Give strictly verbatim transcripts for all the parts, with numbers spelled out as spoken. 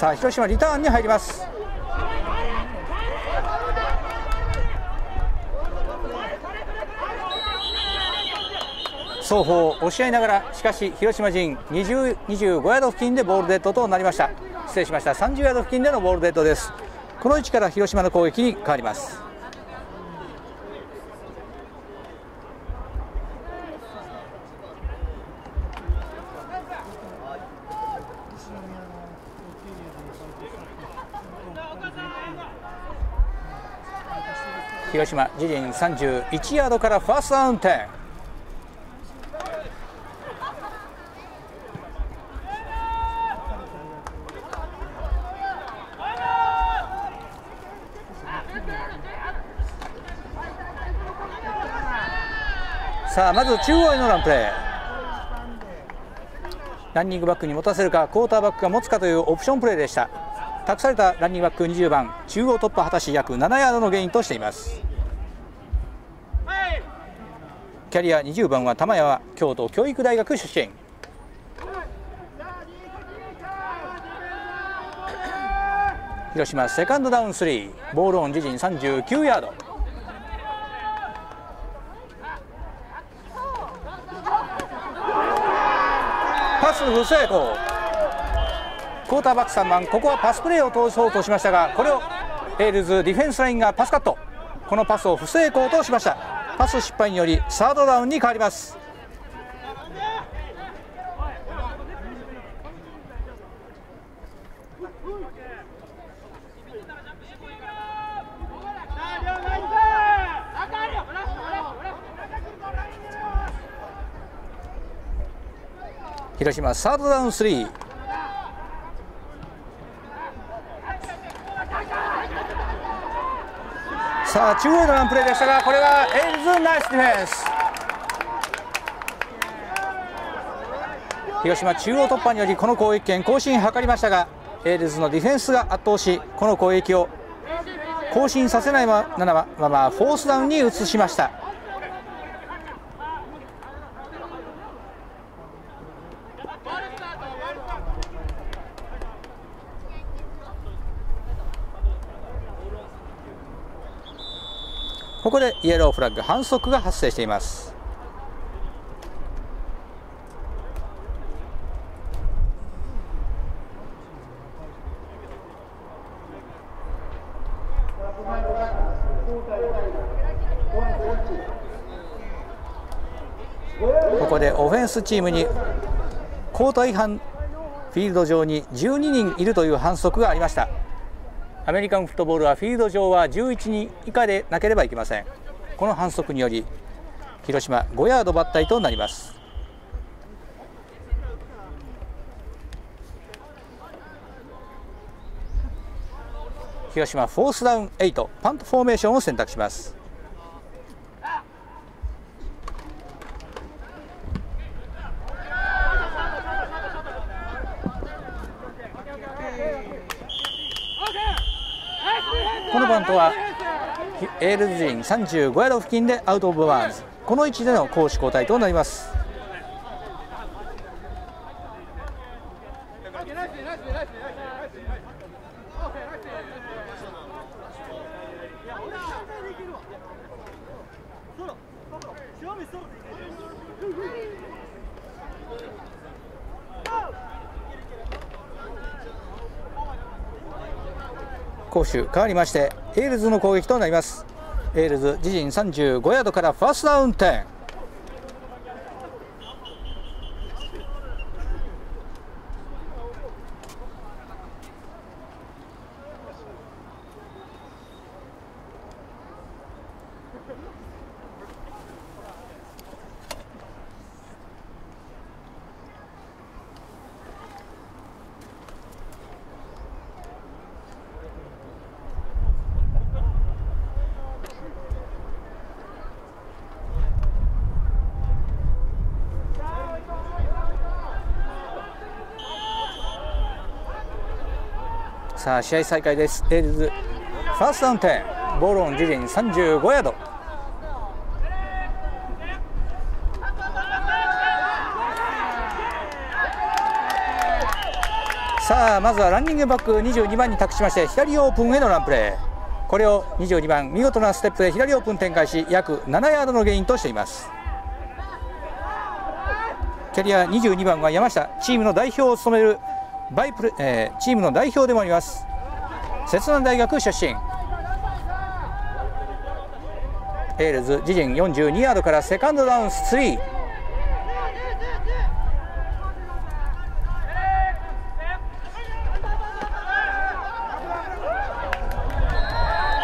さあ広島リターンに入ります。双方押し合いながら、しかし広島陣にじゅう、にじゅうごヤード付近でボールデッドとなりました。失礼しました、さんじゅうヤード付近でのボールデッドです。この位置から広島の攻撃に変わります。広島自陣さんじゅういちヤードからファーストダウン点。さあまず中央へのランプレー、ランニングバックに持たせるかクォーターバックが持つかというオプションプレーでした。託されたランニングバックにじゅうばん、中央突破果たし約ななヤードのゲインとしています。キャリアにじゅうばんは玉谷は京都教育大学出身。広島セカンドダウンスリー、ボールオン自陣さんじゅうきゅうヤード。パス不成功。クォーターバックさんばん、ここはパスプレーを通そうとしましたが、これをエールズディフェンスラインがパスカット、このパスを不成功としました。パス失敗によりサードダウンに変わります。広島サードダウンスリー。さあ中央のランプレーでしたが、これはエールズナイスディフェンス。広島中央突破によりこの攻撃権更新を図りましたが、エールズのディフェンスが圧倒し、この攻撃を更新させないままフォースダウンに移しました。ここでイエローフラッグ、反則が発生しています。ここでオフェンスチームに交代違反、フィールド上にじゅうににんいるという反則がありました。アメリカンフットボールはフィールド上はじゅういちにん以下でなければいけません。この反則により広島ごヤード抜体となります。広島フォースダウンエイト、パントフォーメーションを選択します。このバントはエールズ陣さんじゅうごヤード付近でアウトオブバーンズ、この位置での攻守交代となります。攻守変わりましてエールズの攻撃となります。エールズ自陣さんじゅうごヤードからファーストダウン点。さあ試合再開です。エールズファーストダウン点、ボールオン自陣さんじゅうごヤード。さあまずはランニングバックにじゅうにばんに託しまして左オープンへのランプレー、これをにじゅうにばん見事なステップで左オープン展開し約ななヤードのゲインとしています。キャリアにじゅうにばんは山下、チームの代表を務めるバイプレ、えー、チームの代表でもあります摂南大学出身、エールズ自陣よんじゅうにヤードからセカンドダウンスリー、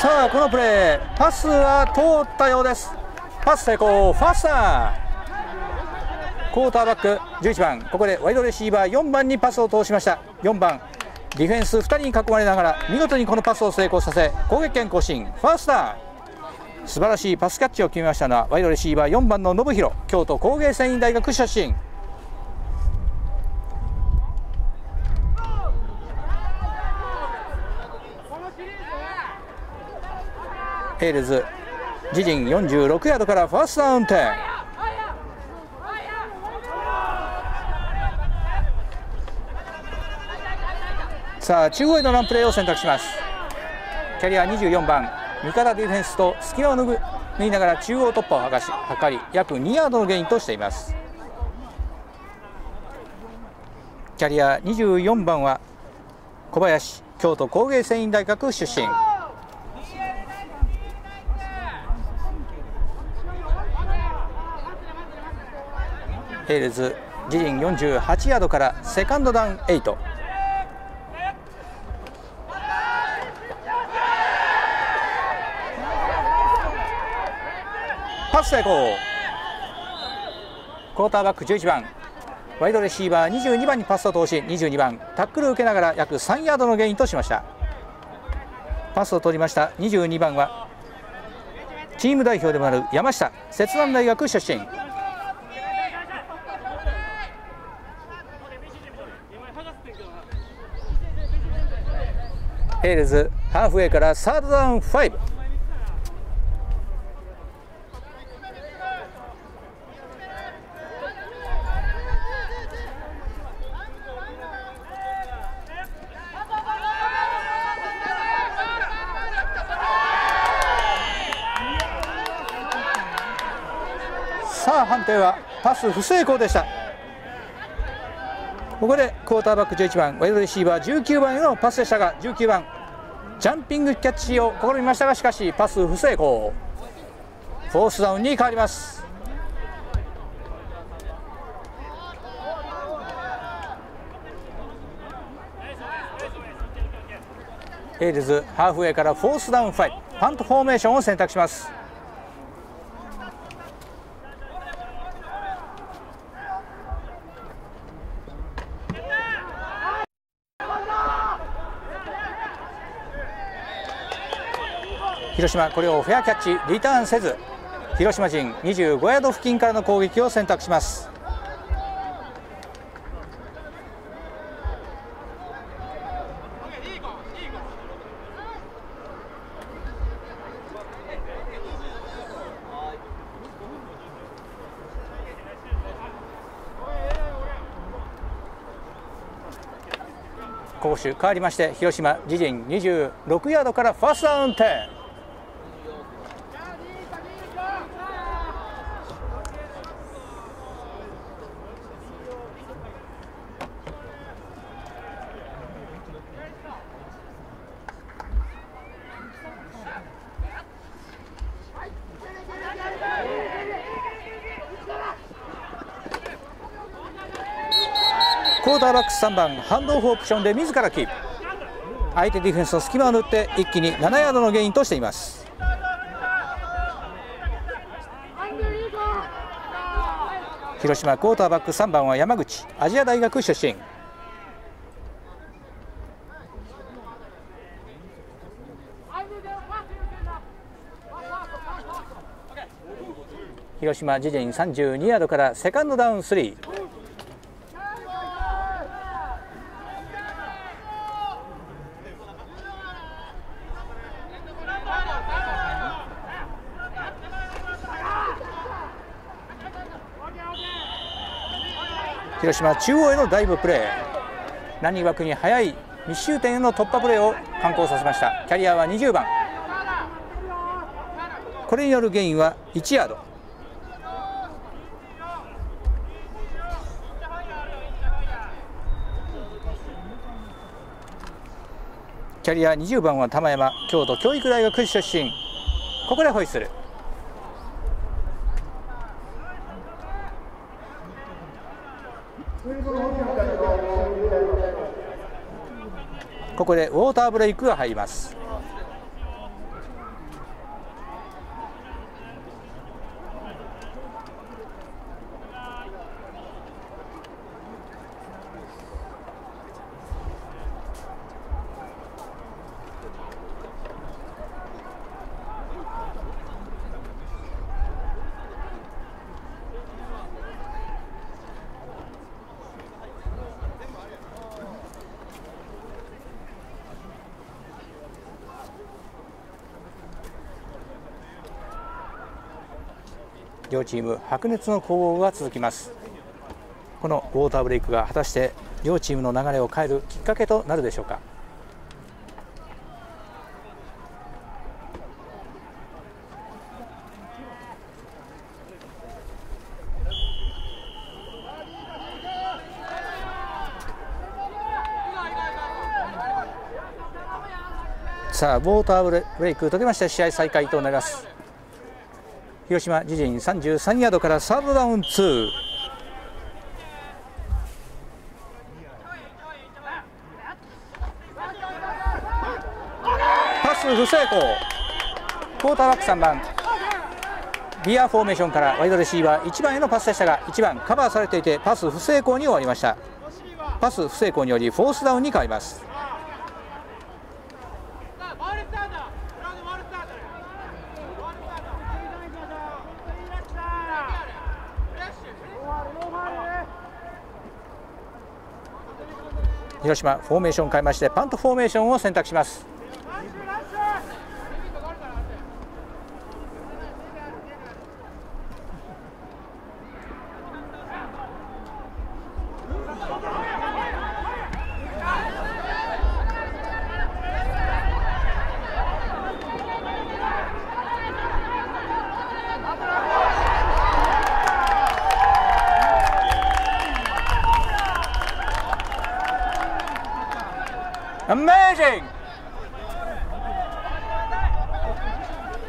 さあこのプレーパスは通ったようです。パス成功、ファースタークォーターバックじゅういちばん、ここでワイドレシーバーよんばんにパスを通しました。よんばんディフェンスふたりに囲まれながら見事にこのパスを成功させ攻撃権更新、ファースター、素晴らしいパスキャッチを決めましたのはワイドレシーバーよんばんの信弘、京都工芸繊維大学出身。エールズ自陣よんじゅうろくヤードからファーストダウン点、さあ中央へのランプレーを選択します。キャリアにじゅうよんばん、味方ディフェンスと隙間を縫いながら中央突破をはかし測り約にヤードのゲインとしています。キャリアにじゅうよんばんは小林、京都工芸繊維大学出身、エールズ自陣よんじゅうはちヤードからセカンドダウンはち、パス成功、クォーターバックじゅういちばん、ワイドレシーバーにじゅうにばんにパスを通しにじゅうにばんタックルを受けながら約さんヤードのゲインとしました。パスを取りましたにじゅうにばんはチーム代表でもある山下、摂南大学出身、エールズハーフウェイからサードダウンご、さあ判定はパス不成功でした。ここでクォーターバックじゅういちばん、ワイドレシーバーじゅうきゅうばんへのパスでしたがじゅうきゅうばんジャンピングキャッチを試みましたがしかしパス不成功、フォースダウンに変わります。エールズハーフウェイからフォースダウンご、パントフォーメーションを選択します。広島これをフェアキャッチリターンせず、広島陣にじゅうごヤード付近からの攻撃を選択します。攻守変わりまして広島自陣にじゅうろくヤードからファーストダウン点、クォーターバックさんばんハンドオフオプションで自らキープ、相手ディフェンスの隙間を縫って一気にななヤードのゲインとしています。広島クォーターバックさんばんは山口、亜細亜大学出身、広島自陣さんじゅうにヤードからセカンドダウンさん、広島中央へのダイブプレー、何枠に速い密集点への突破プレーを敢行させました。キャリアはにじゅうばん。これによるゲインはいちヤード。キャリアにじゅうばんは玉山、京都教育大学出身。ここでホイッスル。ここでウォーターブレイクが入ります。両チーム白熱の攻防が続きます。このウォーターブレイクが果たして両チームの流れを変えるきっかけとなるでしょうか。さあウォーターブレイク解けまして試合再開となります。広島自陣さんじゅうさんヤードからサードダウンツー。パス不成功。クォーターバックさんばん、ビアフォーメーションからワイドレシーバーいちばんへのパスでしたが、いちばんカバーされていてパス不成功に終わりました。パス不成功によりフォースダウンに変わります。広島フォーメーション変えましてパントフォーメーションを選択します。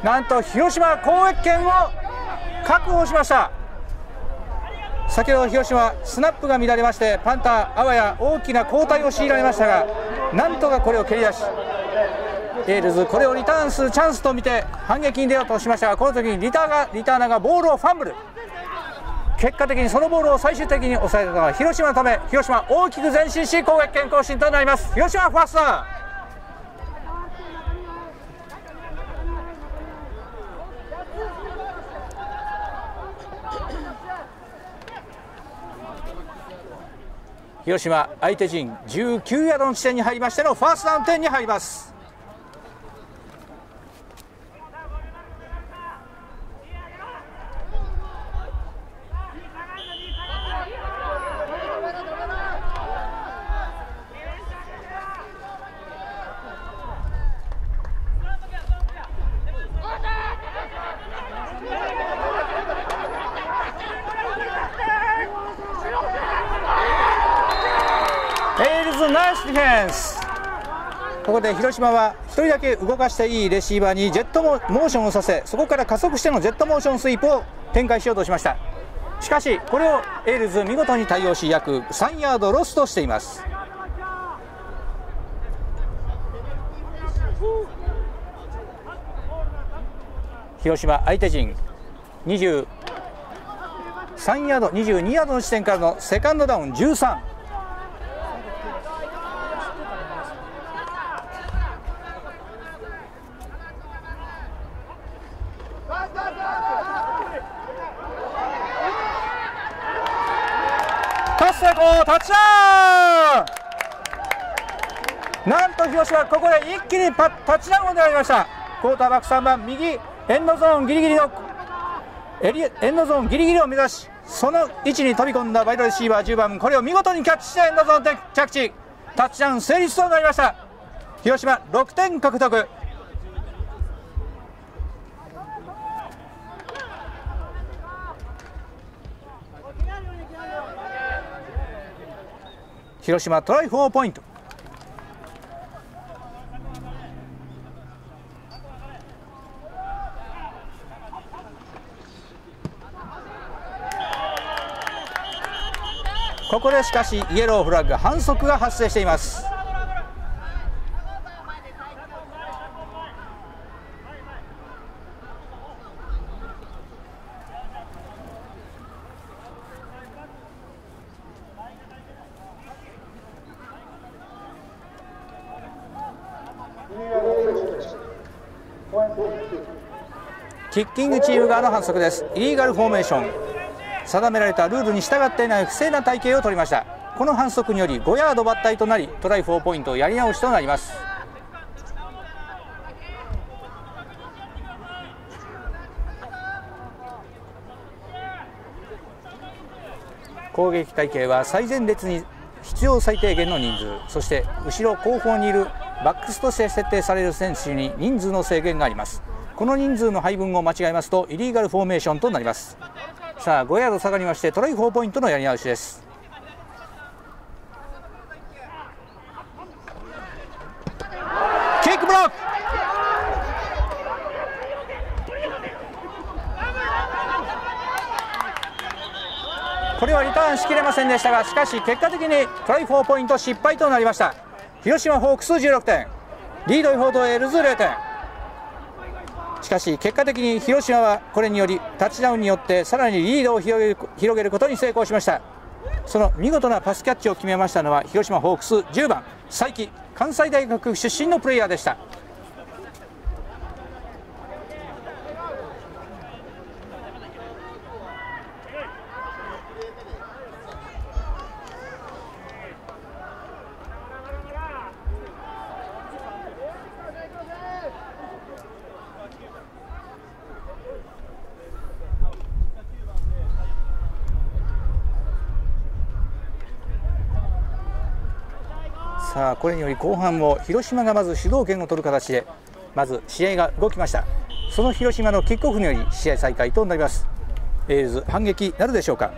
なんと広島攻撃権を確保しました。先ほど広島スナップが乱れましてパンターあわや大きな交代を強いられましたが、なんとかこれを蹴り出しエールズこれをリターンするチャンスと見て反撃に出ようとしましたが、この時にリターがリターナがボールをファンブル。結果的にそのボールを最終的に抑えたのは広島のため、広島大きく前進し攻撃権更新となります。広島ファースト。広島相手陣じゅうきゅうヤードの地点に入りましてのファーストダウン点に入ります。ここで広島はひとりだけ動かしていいレシーバーにジェットモーションをさせ、そこから加速してのジェットモーションスイープを展開しようとしました。しかしこれをエールズ見事に対応し約さんヤードロスとしています。広島相手陣にじゅうさんヤードにじゅうにヤードの地点からのセカンドダウンじゅうさん。タッチダウン。なんと広島ここで一気にパタッチダウンを狙いました。クォーターバックさんばん、右エンドゾーンギリギリのエリエンドゾーンギリギリを目指し、その位置に飛び込んだワイドレシーバーじゅうばん、これを見事にキャッチしてエンドゾーンで着地。タッチダウン成立となりました。広島ろくてん獲得。広島トライフォーポイント。ここでしかしイエローフラッグ、反則が発生しています。キッキングチーム側の反則です。イリーガルフォーメーション、定められたルールに従っていない不正な体系を取りました。この反則によりごヤード抜体となり、トライフォーポイントをやり直しとなります。攻撃体系は最前列に必要最低限の人数、そして後ろ後方にいるバックスとして設定される選手に人数の制限があります。この人数の配分を間違えますとイリーガルフォーメーションとなります。さあごヤード下がりまして、トライフォーポイントのやり直しです。キックブロック、これはリターンしきれませんでしたが、しかし結果的にトライフォーポイント失敗となりました。広島ホークスじゅうろくてん、リードイフォートエールズゼロてん。しかし結果的に広島はこれによりタッチダウンによってさらにリードを広げる、広げることに成功しました。その見事なパスキャッチを決めましたのは広島ホークスじゅうばん才木、関西大学出身のプレイヤーでした。さあこれにより後半を広島がまず主導権を取る形でまず試合が動きました。その広島のキックオフにより試合再開となります。エールズ反撃なるでしょうか。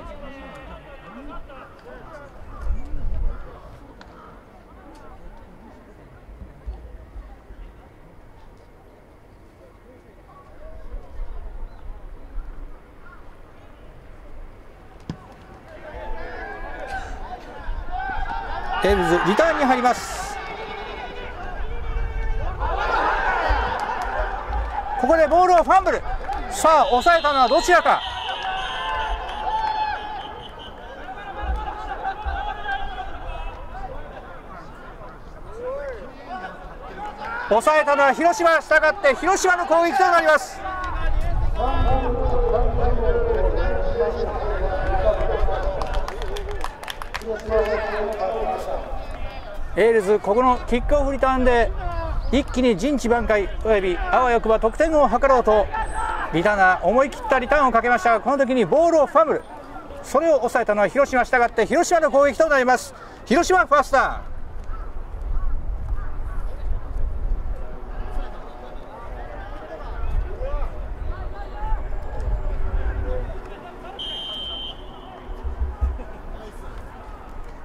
エールズリターンに入ります。ここでボールをファンブル。さあ抑えたのはどちらか。抑えたのは広島、したがって広島の攻撃となります。エールズ、ここのキックオフリターンで一気に陣地挽回およびあわよくば得点を図ろうとリターナー思い切ったリターンをかけましたが、この時にボールをファムル、それを抑えたのは広島、したがって広島の攻撃となります。広島ファーストダウン。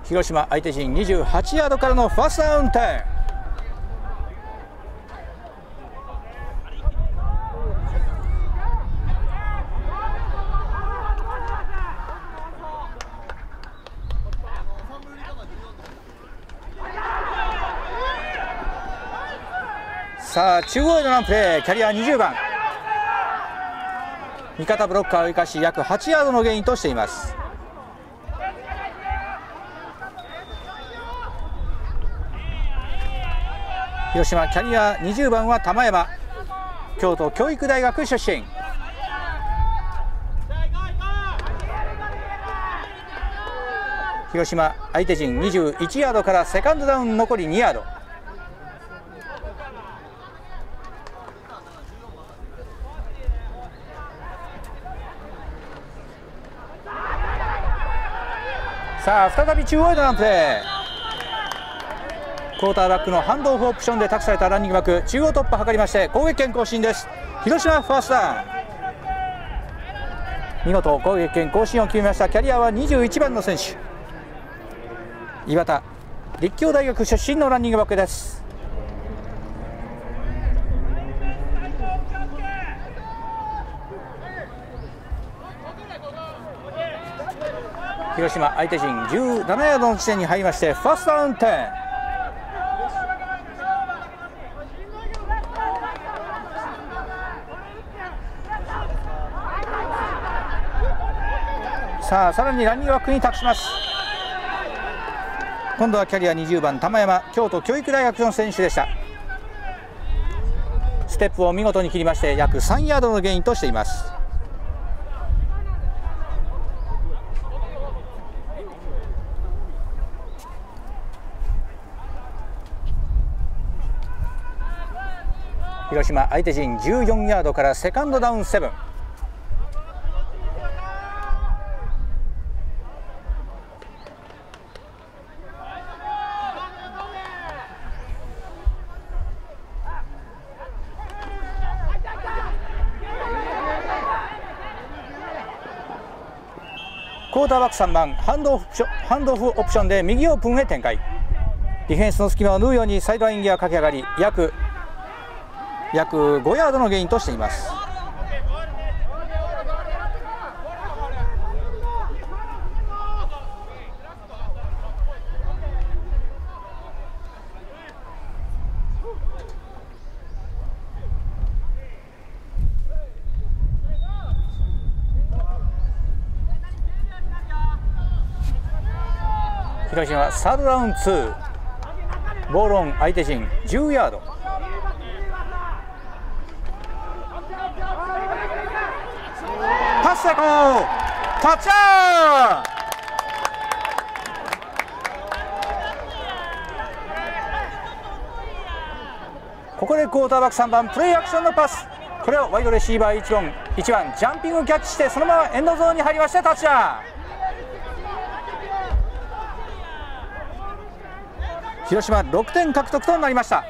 広島相手陣にじゅうはちヤードからのファーストダウン点。さあ中央へのランプレー、キャリアにじゅうばん、味方ブロッカーを生かし約はちヤードのゲインとしています。広島キャリアにじゅうばんは玉山、京都教育大学出身。広島相手陣にじゅういちヤードからセカンドダウン残りにヤード。さあ再び中央へのランプレー。クォーターバックのハンドオフオプションで託されたランニングバック、中央突破を図りまして攻撃権更新です。広島ファースター、見事攻撃権更新を決めました。キャリアはにじゅういちばんの選手、岩田、立教大学出身のランニングバックです。広島相手陣じゅうななヤードの地点に入りましてファーストダウンテン。さあ、さらにランニングバックに託します。今度はキャリアにじゅうばん玉山、京都教育大学の選手でした。ステップを見事に切りまして約さんヤードのゲインとしています。広島相手陣じゅうよんヤードからセカンドダウンセブン。クォーターバックさんばん、ハンドオフハンドオフオプションで右オープンへ展開。ディフェンスの隙間を縫うようにサイドライン際駆け上がり約約ごヤードのゲインとしています。広島サードダウンツー、ボールオン相手陣じゅうヤード。成功、タッチアウト。ここでクォーターバックさんばん、プレイアクションのパス、これをワイドレシーバーいちばんいちばんジャンピングキャッチして、そのままエンドゾーンに入りましてタッチアウト。広島ろくてん獲得となりました。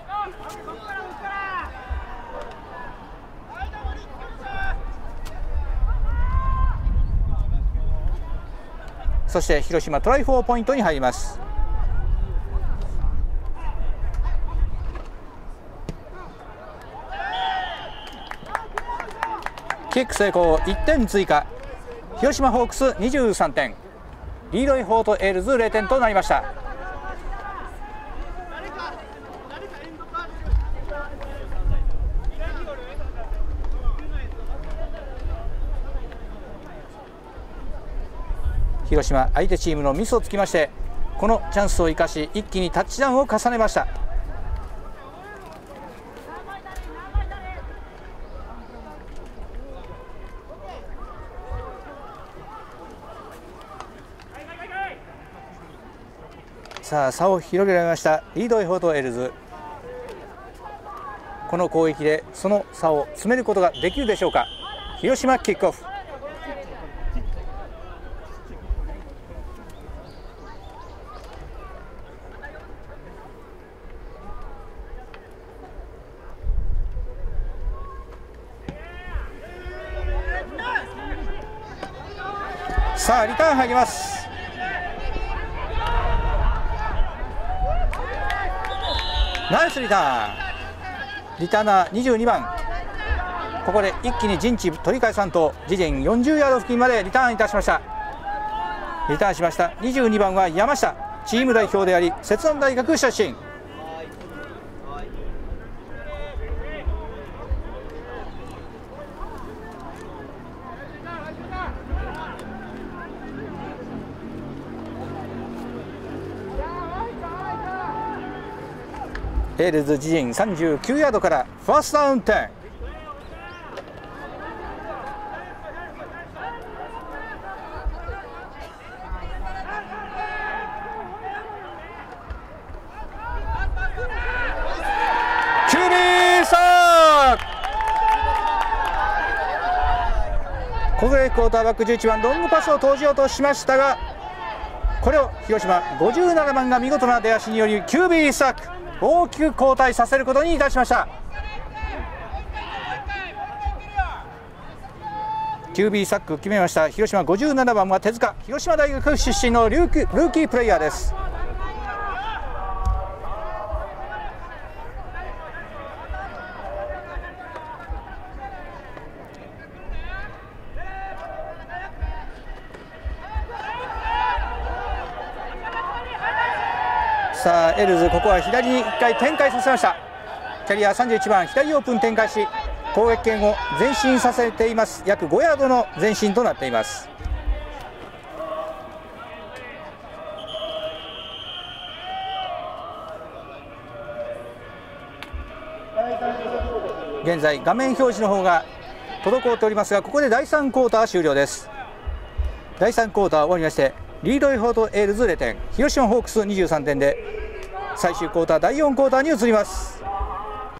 そして広島トライフォーポイントに入ります。キック成功、いってん追加。広島ホークスにじゅうさんてん、リードイ・ホート・エールズゼロてんとなりました。広島相手チームのミスをつきまして、このチャンスを生かし一気にタッチダウンを重ねました。さあ、差を広げられましたリードイ・ホート・エールズ、この攻撃でその差を詰めることができるでしょうか。広島キックオフ。さあ、リターン入ります。ナイスリターン、リターナーにじゅうにばん、ここで一気に陣地取り返さんと自陣よんじゅうヤード付近までリターンいたしました。リターンしましたにじゅうにばんは山下、チーム代表であり摂南大学出身。エールズ自陣さんじゅうきゅうヤードからファーストダウンテン。キュービーサー、ここでクォーターバックじゅういちばんロングパスを投じようとしましたが、これを広島ごじゅうななばんが見事な出足によりキュービースタック、大きく後退させることにいたしました。キュービー サック決めました。広島ごじゅうななばんは手塚、広島大学出身のルーキープレイヤーです。さあエルズ、ここは左にいっかい展開させました。キャリアさんじゅういちばん、左オープン展開し攻撃権を前進させています。約ごヤードの前進となっています。現在画面表示の方が滞っておりますが、ここでだいさんクォーター終了です。だいさんクォーター終わりまして、リードイ・フォート・エールズゼロてん、広島ホークスにじゅうさんてんで最終クォーターだいよんクォーターに移ります。